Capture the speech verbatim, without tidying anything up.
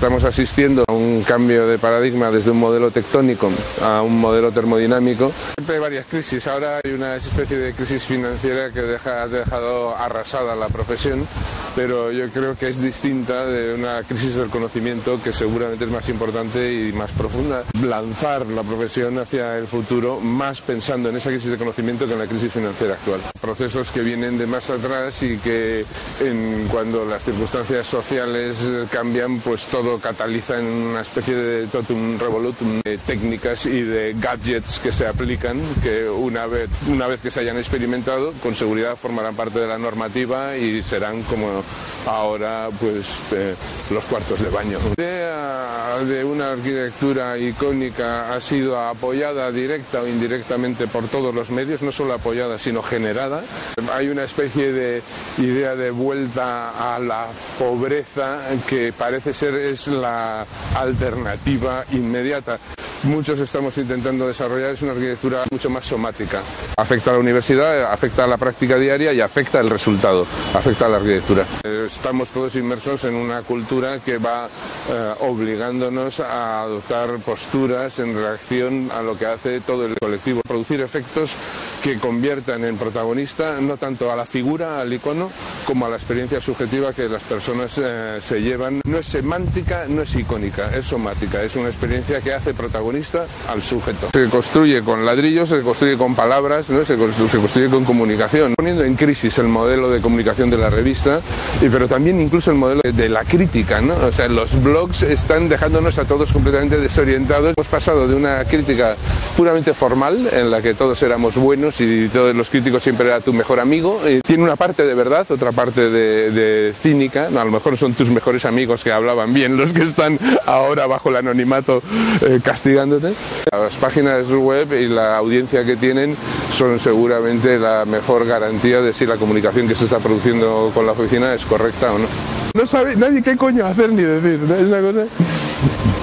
Estamos asistiendo a un cambio de paradigma desde un modelo tectónico a un modelo termodinámico. Siempre hay varias crisis, ahora hay una especie de crisis financiera que deja, ha dejado arrasada la profesión, pero yo creo que es distinta de una crisis del conocimiento que seguramente es más importante y más profunda. Lanzar la profesión hacia el futuro más pensando en esa crisis de conocimiento que en la crisis financiera actual. Procesos que vienen de más atrás y que en, cuando las circunstancias sociales cambian, pues todo cataliza en una especie de totum revolutum de técnicas y de gadgets que se aplican, que una vez, una vez que se hayan experimentado, con seguridad formarán parte de la normativa y serán como ahora pues eh, los cuartos de baño. La idea de una arquitectura icónica ha sido apoyada directa o indirectamente por todos los medios, no solo apoyada sino generada. Hay una especie de idea de vuelta a la pobreza que parece ser es la alternativa inmediata. Muchos estamos intentando desarrollar es una arquitectura mucho más somática. Afecta a la universidad, afecta a la práctica diaria y afecta al resultado, afecta a la arquitectura. Estamos todos inmersos en una cultura que va eh, obligándonos a adoptar posturas en reacción a lo que hace todo el colectivo. Producir efectos que conviertan en protagonista no tanto a la figura, al icono, como a la experiencia subjetiva que las personas eh, se llevan. No es semántica, no es icónica, es somática, es una experiencia que hace protagonista al sujeto. Se construye con ladrillos, se construye con palabras, ¿no? se, construye, se construye con comunicación, poniendo en crisis el modelo de comunicación de la revista, y, pero también incluso el modelo de, de la crítica, ¿no? O sea, los blogs están dejándonos a todos completamente desorientados. Hemos pasado de una crítica puramente formal, en la que todos éramos buenos y todos los críticos siempre era tu mejor amigo, y tiene una parte de verdad, otra parte de, de cínica. A lo mejor son tus mejores amigos que hablaban bien los que están ahora bajo el anonimato eh, castigado. Las páginas web y la audiencia que tienen son seguramente la mejor garantía de si la comunicación que se está produciendo con la oficina es correcta o no. No sabe nadie qué coño hacer ni decir, ¿no? Es una cosa...